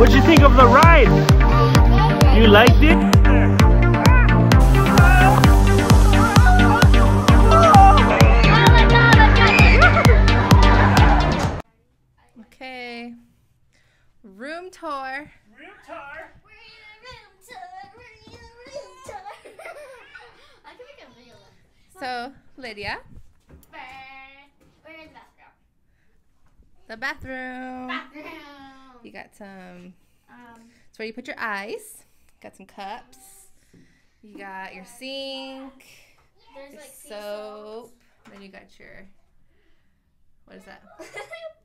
What'd you think of the ride? You liked it? Okay. Room tour. Room tour. So, Lydia. We're in the bathroom. The bathroom. Bathroom. You got some. It's where you put your eyes. Got some cups. You got your sink. There's your like soap. Then you got your. What is that?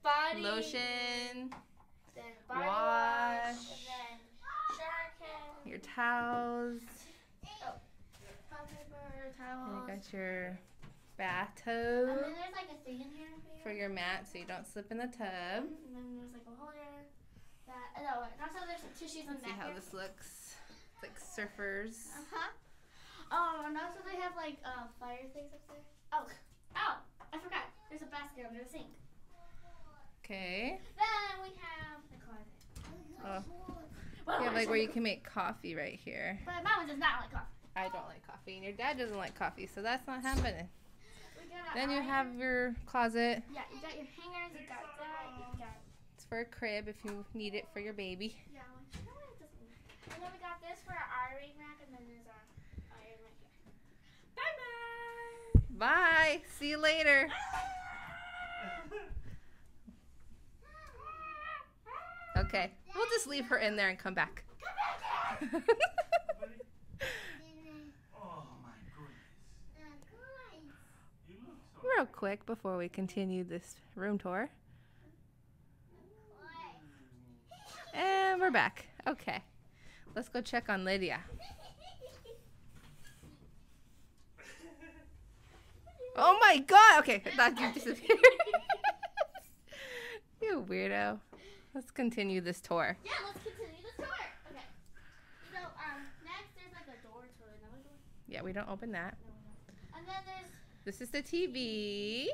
Body lotion. Then body wash. And then shower. Your towels. Oh. And you got your bath towel. And then there's like a thing in here for your mat so you don't slip in the tub. And then there's like a holder. That, no, not so there's tissues on that. See how here. This looks? It's like surfers. Uh-huh. Oh, and also they have like fire things up there. Oh, oh, I forgot. There's a basket under the sink. Okay. Then we have the closet. Oh. Well, you have like where you can make coffee right here. But Mama does not like coffee. I don't like coffee, and your dad doesn't like coffee, so that's not happening. Then you have your closet. Yeah, you got your hangers, you got that, you got... It's for a crib if you need it for your baby. Yeah, which, no, it doesn't matter. And then we got this for our iron rack, and then there's our iron rack here. Bye-bye! Bye! See you later! Okay, we'll just leave her in there and come back. Come back here! Real quick before we continue this room tour. And we're back. Okay. Let's go check on Lydia. Oh my god! Okay, I thought you disappeared. You weirdo. Let's continue this tour. Yeah, let's continue this tour. Okay. So, next there's like a door to another door. Yeah, we don't open that. And then there's this is the TV.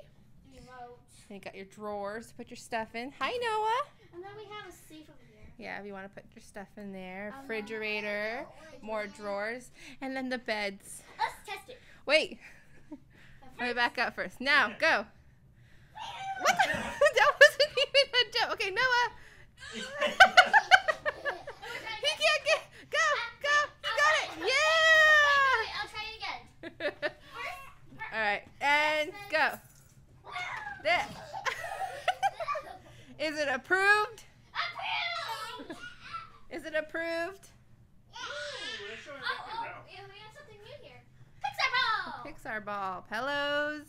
Remote. And you got your drawers to put your stuff in. Hi, Noah. And then we have a safe over here. Yeah, if you want to put your stuff in there. Refrigerator. More drawers. And then the beds. Let's test it. Wait. Let me back up first. Now, go. What the? That wasn't even a joke. Okay, Noah. He can't get. Go, go. You got it. Yeah. Wait, I'll try it again. All right, and go. There. Is it approved? Approved! Is it approved? Yeah. Oh, we have something new here. Pixar Ball! Pixar Ball. Pillows.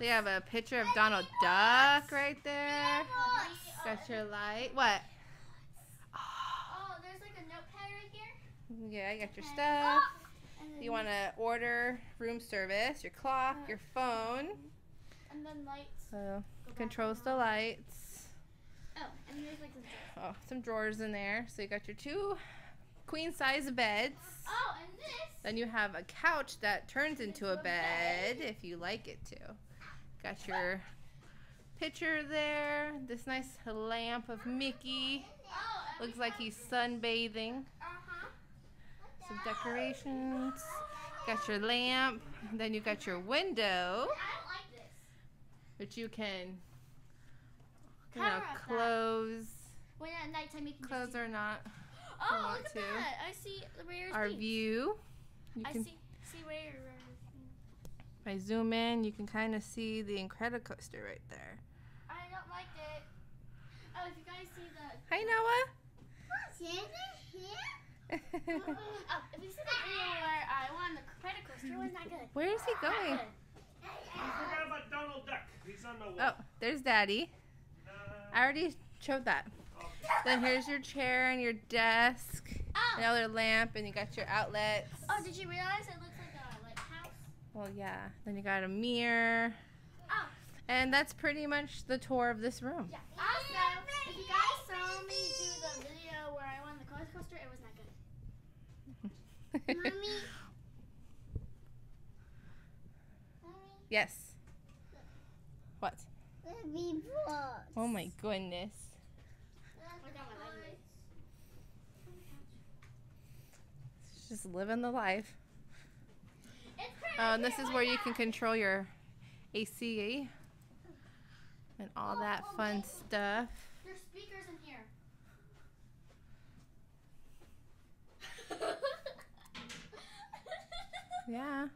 They have a picture of Donald Duck right there. Got your light. What? Oh, there's like a notepad right here. Yeah, you got your stuff. You want to order room service, your clock, your phone. And then lights. So, controls the lights. Oh, and there's like some drawers. Oh, some drawers in there. So you got your two queen-size beds. Oh, and this. Then you have a couch that turns into a bed if you like it to. Got your picture there. This nice lamp of Mickey. Oh, looks like he's sunbathing. Some decorations. Got your lamp. And then you got your window. I don't like this. Which you can, you know, close. When at nighttime you can close or not. Oh, look at that! I see rare our things. View. You I can, see rare. If I zoom in, you can kind of see the Incredicoaster right there. I don't like it. Oh, if you guys see the. Hi, Noah. What's in here? Oh, if you see the video where I won the Incredicoaster, it was not good. Where is he going? I forgot about Donald Duck. He's on the wall. Oh, there's Daddy. I already showed that. Okay. Then here's your chair and your desk. Oh. Another lamp, and you got your outlets. Oh, did you realize it looks like a lighthouse? Well, yeah. Then you got a mirror. Oh. And that's pretty much the tour of this room. Yeah. Also, if you guys saw me do the video where I won the Incredicoaster, it was not good. Mommy. Yes. What? Oh my goodness. Just living the life. Oh, and this is where you can control your AC and all that fun stuff. There's speakers in here. Yeah.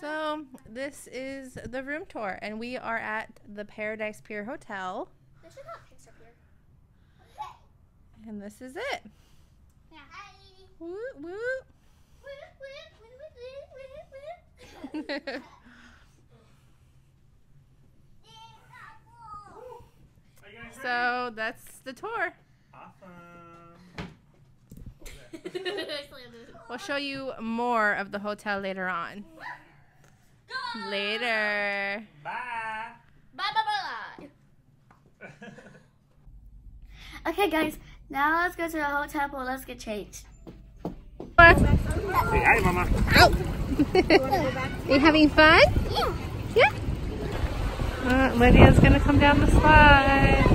So this is the room tour, and we are at the Paradise Pier Hotel. This is not Pixar Pier. And this is it. Yeah. Woot woot. So that's the tour. Awesome. We'll show you more of the hotel later on. Go! Later. Bye. Bye bye bye. Okay, guys. Now let's go to the hotel pool. Let's get changed. Say hi, Mama. Ow. Are you having fun? Yeah. Yeah. Lydia's gonna come down the slide.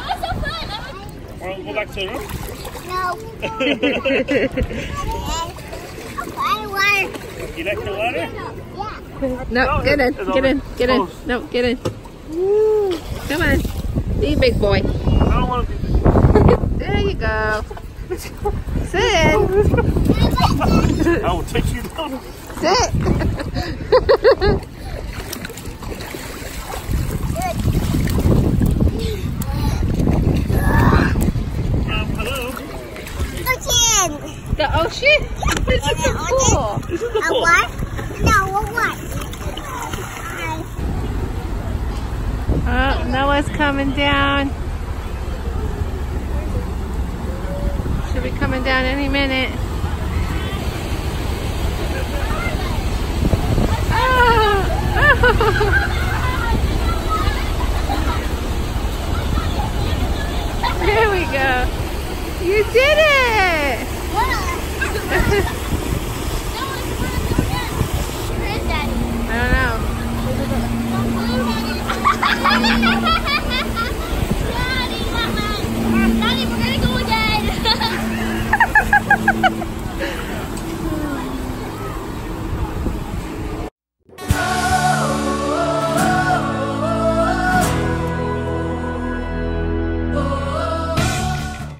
That was so fun. Want to go back to the room? No. You like the water? Yeah. No, get in. Get in. Get in. No, get in. Woo. Come on. Be big boy. I don't want to be big boy. There you go. Sit. I will take you down. Sit. Hello. Ocean. The ocean? This is so cool. This is the pool. A what? No, a what? Oh, Noah's coming down. Should be coming down any minute. Oh. There we go. You did it.